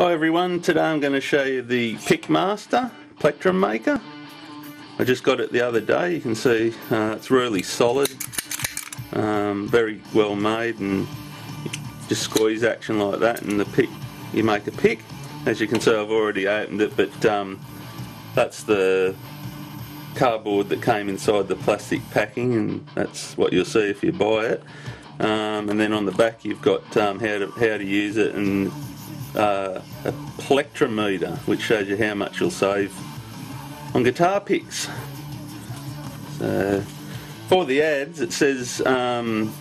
Hi everyone, today I'm going to show you the Pickmaster Plectrum Maker. I just got it the other day. You can see it's really solid, very well made, and just squeeze action like that and the pick, you make a pick. As you can see, I've already opened it, but that's the cardboard that came inside the plastic packing, and that's what you'll see if you buy it. And then on the back you've got how to use it, and a plectrometer, which shows you how much you'll save on guitar picks. So for the ads, it says to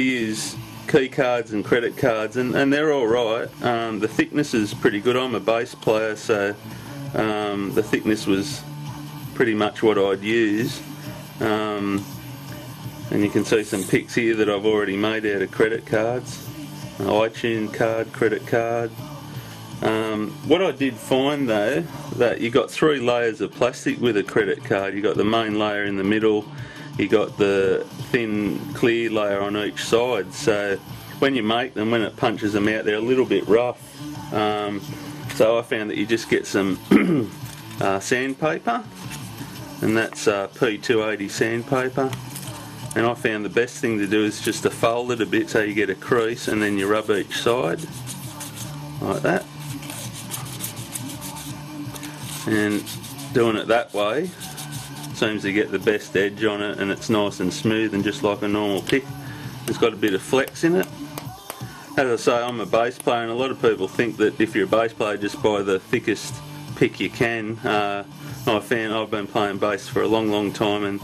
use key cards and credit cards, and they're all right. The thickness is pretty good. I'm a bass player, so the thickness was pretty much what I'd use. And you can see some picks here that I've already made out of credit cards, iTunes card, credit card. What I did find though, that you got three layers of plastic with a credit card. You got the main layer in the middle, you got the thin clear layer on each side. So when you make them, when it punches them out, they're a little bit rough. So I found that you just get some sandpaper, and that's P280 sandpaper. And I found the best thing to do is just to fold it a bit so you get a crease, and then you rub each side like that. And doing it that way seems to get the best edge on it, and it's nice and smooth and just like a normal pick. It's got a bit of flex in it. As I say, I'm a bass player, and a lot of people think that if you're a bass player, just buy the thickest pick you can. I've been playing bass for a long time, and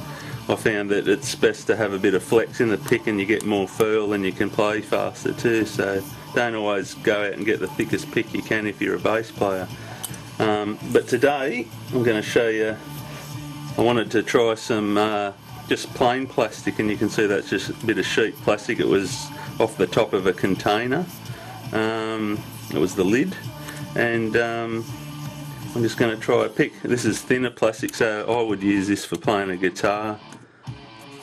I found that it's best to have a bit of flex in the pick, and you get more feel and you can play faster too. So don't always go out and get the thickest pick you can if you're a bass player. But today I'm going to show you, I wanted to try some just plain plastic, and you can see that's just a bit of sheet plastic. It was off the top of a container, it was the lid, and I'm just going to try a pick. This is thinner plastic, so I would use this for playing a guitar,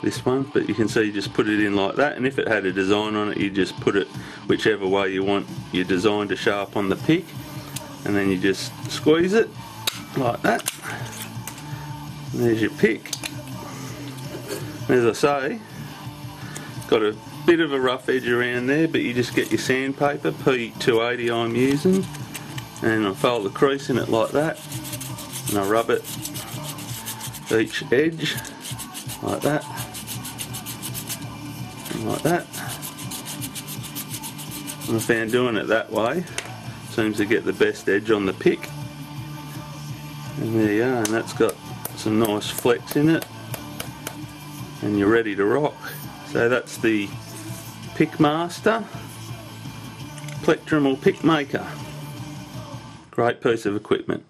this one, but you can see you just put it in like that, and if it had a design on it, you just put it whichever way you want your design to show up on the pick, and then you just squeeze it like that, and there's your pick. As I say, got a bit of a rough edge around there, but you just get your sandpaper, P280 I'm using, and I fold the crease in it like that, and I rub it each edge like that, and like that. And I found doing it that way seems to get the best edge on the pick. And there you are, and that's got some nice flex in it, and you're ready to rock. So that's the Pickmaster Plectrum or Pick Maker. Great piece of equipment.